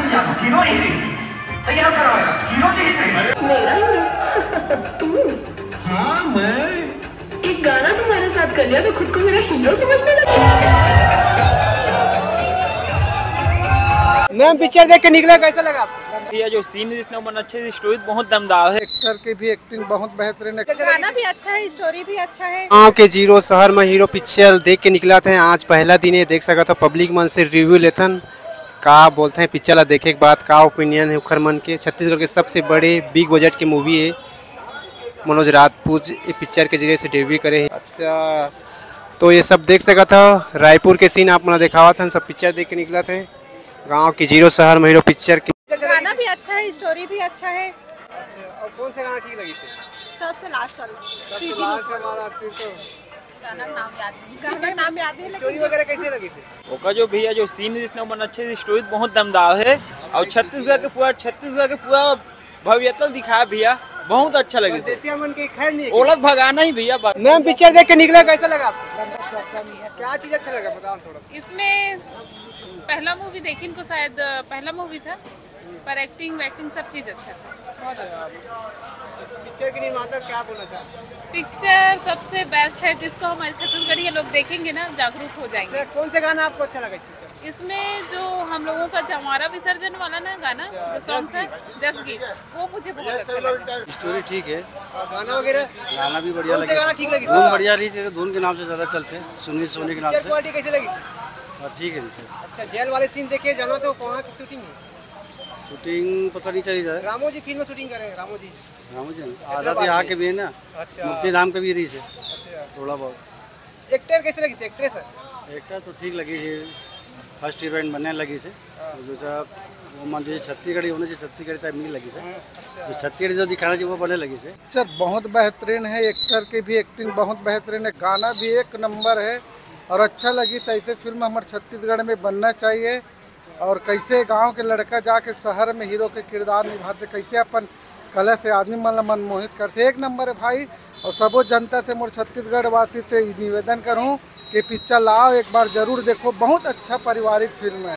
Hero तैयार करवाया hero मेरा हीरो तुम। हाँ मैं एक गाना तुम्हारे साथ कर लिया तो खुद को मेरा हीरो समझने लगा। मैम पिक्चर देख के निकला कैसा लगा? ये जो सीन है जिसने बना अच्छे से स्टोरी बहुत दमदार है, एक्टर की भी एक्टिंग बहुत बेहतरीन है, गाना भी अच्छा है, स्टोरी भी अच्छा है। गाँव के जीरो शहर में हीरो पिक्चर देख के निकला थे, आज पहला दिन है, देख सका था पब्लिक मन से रिव्यू लेथन का बोलते हैं पिक्चर ला देखे के बाद का ओपिनियन है उखर मन के। छत्तीसगढ़ के सबसे बड़े बिग बजट की मूवी है, मनोज राजपूत इस पिक्चर के जरिए से डेब्यू करे। अच्छा तो ये सब देख सका था, रायपुर के सीन आप मना दिखावा था, सब पिक्चर देख के निकला थे। गाँव के जीरो शहर में हीरो पिक्चर गाना भी अच्छा है, स्टोरी भी अच्छा है। और कौन सा गाना ठीक लगी थी? सबसे लास्ट वाला गाना नाम याद नहीं, लेकिन स्टोरी वगैरह कैसे लगी थी? ओका जो भैया जो सीन है जिसने बना अच्छे से स्टोरी बहुत दमदार है और छत्तीसगढ़ के पूरा भव्यता दिखाया भैया, बहुत अच्छा लगे। औरत भगाना ही भैया। मैम पिक्चर देख के निकला कैसा लगा? क्या चीज अच्छा लगा बताओ थोड़ा। इसमें पहला मूवी देखी इनको, शायद पहला मूवी था, पर एक्टिंग वैक्टिंग सब चीज़ अच्छा था, बहुत अच्छा। पिक्चर के निर्माता क्या बोलना चाहते हैं? पिक्चर सबसे बेस्ट है, जिसको हमारे छत्तीसगढ़ी लोग देखेंगे ना जागरूक हो जाएंगे। कौन सा गाना आपको अच्छा लगा इसमें? जो हम लोगों का जमारा विसर्जन वाला ना गाना जो सॉन्ग था जस गीत, वो मुझे बहुत अच्छा लगा। स्टोरी ठीक है, गाना वगैरह गाना भी बढ़िया लगे, धुन बढ़िया लगी, धुन के नाम से ज़्यादा चलते हैं, सोनी के नाम से। क्वालिटी कैसे लगी? ठीक है। अच्छा जेल वाले सीन देखे जाना, तो वहाँ की शूटिंग है, शूटिंग पता नहीं चली जाए। रामो जी फिल्म में शूटिंग कर रहे हैं। रामो जी आजाद यहाँ के भी है ना। अच्छा मुक्ति धाम के भी रीच है। अच्छा थोड़ा बहुत। एक्टर कैसे लगी से? एक्ट्रेस है, एक्टर तो ठीक लगी है, फर्स्ट इवेंट बनने लगी से जो मान लीजिए छत्तीसगढ़ी होने से छत्तीसगढ़ी टाइप नहीं लगी से, जो छत्तीसगढ़ी जो दिखाना चाहिए वो बनने लगी से। पिक्चर बहुत बेहतरीन है, एक्टर की भी एक्टिंग बहुत बेहतरीन है, गाना भी एक नंबर है और अच्छा लगी। ऐसे फिल्म हमारे छत्तीसगढ़ में बनना चाहिए और कैसे गांव के लड़का जाके शहर में हीरो के किरदार निभाते, कैसे अपन कला से आदमी मन मनमोहित करते, एक नंबर है भाई। और सबो जनता से मोर छत्तीसगढ़ वासी से निवेदन करूं कि पिक्चर लाओ, एक बार जरूर देखो, बहुत अच्छा पारिवारिक फिल्म है।